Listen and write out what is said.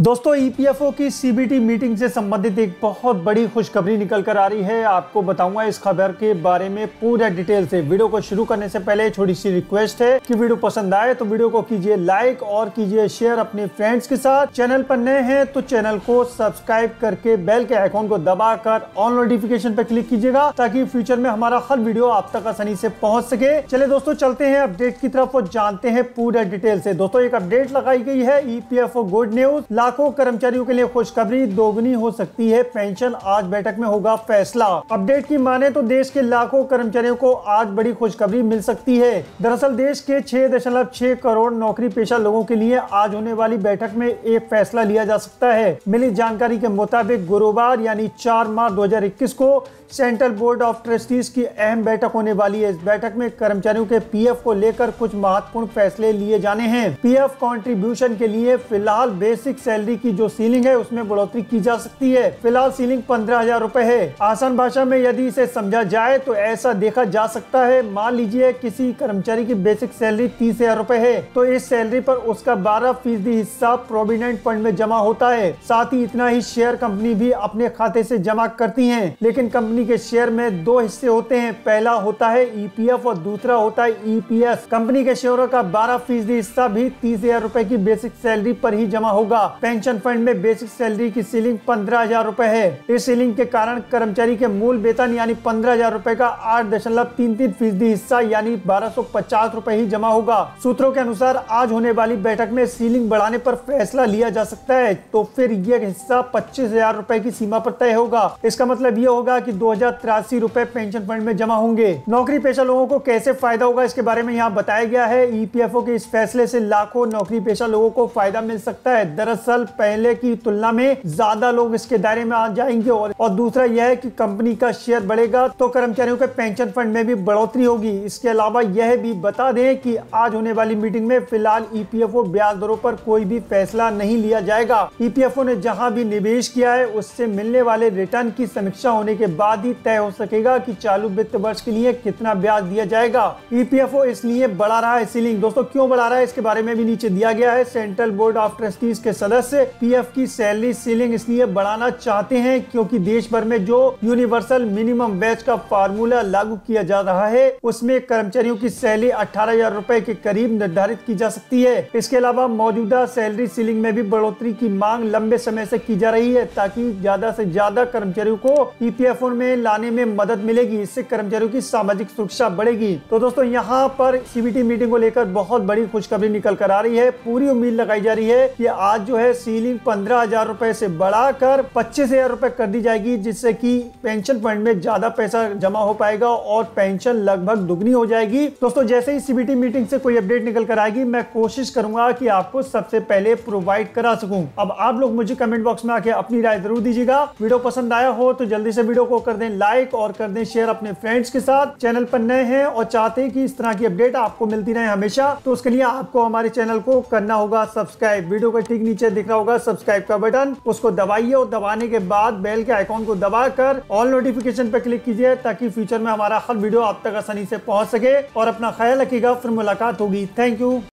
दोस्तों ईपीएफओ की CBT meeting से संबंधित एक बहुत बड़ी खुशखबरी निकल कर आ रही है। आपको बताऊंगा इस खबर के बारे में पूरा डिटेल से। वीडियो को शुरू करने से पहले छोटी सी रिक्वेस्ट है कि वीडियो पसंद आए तो वीडियो को कीजिए लाइक और कीजिए शेयर अपने फ्रेंड्स के साथ। चैनल पर नए हैं तो चैनल को सब्सक्राइब करके बेल के आइकॉन को दबाकर ऑल नोटिफिकेशन पर क्लिक कीजिएगा ताकि फ्यूचर में हमारा हर वीडियो आप तक आसानी से पहुँच सके। चले दोस्तों चलते हैं अपडेट की तरफ और जानते हैं पूरा डिटेल से। दोस्तों एक अपडेट लगाई गई है ईपीएफओ गुड न्यूज, लाखों कर्मचारियों के लिए खुशखबरी, दोगुनी हो सकती है पेंशन, आज बैठक में होगा फैसला। अपडेट की माने तो देश के लाखों कर्मचारियों को आज बड़ी खुशखबरी मिल सकती है। दरअसल देश के 6.6 करोड़ नौकरी पेशा लोगों के लिए आज होने वाली बैठक में एक फैसला लिया जा सकता है। मिली जानकारी के मुताबिक गुरुवार यानी 4 मार्च 2021 को सेंट्रल बोर्ड ऑफ ट्रस्टीज की अहम बैठक होने वाली है। इस बैठक में कर्मचारियों के पीएफ को लेकर कुछ महत्वपूर्ण फैसले लिए जाने हैं। पीएफ कंट्रीब्यूशन के लिए फिलहाल बेसिक सैलरी की जो सीलिंग है उसमें बढ़ोतरी की जा सकती है। फिलहाल सीलिंग 15,000 रूपए है। आसान भाषा में यदि इसे समझा जाए तो ऐसा देखा जा सकता है, मान लीजिए किसी कर्मचारी की बेसिक सैलरी 30,000 रूपए है तो इस सैलरी पर उसका 12% हिस्सा प्रोविडेंट फंड में जमा होता है। साथ ही इतना ही शेयर कंपनी भी अपने खाते से जमा करती है। लेकिन कंपनी के शेयर में दो हिस्से होते हैं, पहला होता है ईपीएफ और दूसरा होता है ईपीएस। कंपनी के शेयरों का 12% हिस्सा भी 30,000 रूपए की बेसिक सैलरी पर ही जमा होगा। पेंशन फंड में बेसिक सैलरी की सीलिंग 15,000 रूपए है। इस सीलिंग के कारण कर्मचारी के मूल वेतन यानी 15,000 रूपए का 8.33% हिस्सा यानी 1,250 रूपए ही जमा होगा। सूत्रों के अनुसार आज होने वाली बैठक में सीलिंग बढ़ाने पर फैसला लिया जा सकता है, तो फिर यह हिस्सा 25,000 रूपए की सीमा पर तय होगा। इसका मतलब ये होगा कि 2,083 रूपए पेंशन फंड में जमा होंगे। नौकरी पेशा लोगों को कैसे फायदा होगा इसके बारे में यहाँ बताया गया है। ईपीएफओ के इस फैसले से लाखों नौकरी पेशा लोगों को फायदा मिल सकता है। दरअसल पहले की तुलना में ज्यादा लोग इसके दायरे में आ जाएंगे और दूसरा यह है कि कंपनी का शेयर बढ़ेगा तो कर्मचारियों के पेंशन फंड में भी बढ़ोतरी होगी। इसके अलावा यह भी बता दें कि आज होने वाली मीटिंग में फिलहाल ईपीएफओ ब्याज दरों पर कोई भी फैसला नहीं लिया जाएगा। ईपीएफओ ने जहां भी निवेश किया है उससे मिलने वाले रिटर्न की समीक्षा होने के बाद ही तय हो सकेगा कि चालू वित्त वर्ष के लिए कितना ब्याज दिया जाएगा। ईपीएफओ इसलिए बढ़ा रहा है सीलिंग। दोस्तों क्यों बढ़ा रहा है इसके बारे में भी नीचे दिया गया है। सेंट्रल बोर्ड ऑफ ट्रस्टीज के सदस्य पीएफ की सैलरी सीलिंग इसलिए बढ़ाना चाहते हैं क्योंकि देश भर में जो यूनिवर्सल मिनिमम वेज का फार्मूला लागू किया जा रहा है उसमें कर्मचारियों की सैलरी 18,000 रूपए के करीब निर्धारित की जा सकती है। इसके अलावा मौजूदा सैलरी सीलिंग में भी बढ़ोतरी की मांग लंबे समय से की जा रही है ताकि ज्यादा से ज्यादा कर्मचारियों को ईपीएफओ में लाने में मदद मिलेगी। इससे कर्मचारियों की सामाजिक सुरक्षा बढ़ेगी। तो दोस्तों यहाँ पर सीबीटी मीटिंग को लेकर बहुत बड़ी खुशखबरी निकल कर आ रही है। पूरी उम्मीद लगाई जा रही है कि आज जो है सीलिंग 15,000 रूपए से बढ़ाकर 25,000 रूपए कर दी जाएगी, जिससे कि पेंशन फंड में ज्यादा पैसा जमा हो पाएगा और पेंशन लगभग दुगनी हो जाएगी। दोस्तों जैसे ही सीबीटी मीटिंग से कोई अपडेट निकल कर आएगी मैं कोशिश करूंगा कि आपको सबसे पहले प्रोवाइड करा सकूं। अब आप लोग मुझे कमेंट बॉक्स में आके अपनी राय जरूर दीजिएगा। वीडियो पसंद आया हो तो जल्दी से वीडियो को कर दें लाइक और कर दें शेयर अपने फ्रेंड्स के साथ। चैनल पर नए हैं और चाहते हैं कि इस तरह की अपडेट आपको मिलती रहे हमेशा, तो उसके लिए आपको हमारे चैनल को करना होगा सब्सक्राइब। वीडियो को ठीक नीचे दिख रहा होगा सब्सक्राइब का बटन, उसको दबाइए और दबाने के बाद बेल के आइकॉन को दबाकर ऑल नोटिफिकेशन पर क्लिक कीजिए ताकि फ्यूचर में हमारा हर वीडियो आप तक आसानी से पहुंच सके। और अपना ख्याल रखिएगा, फिर मुलाकात होगी। Thank you.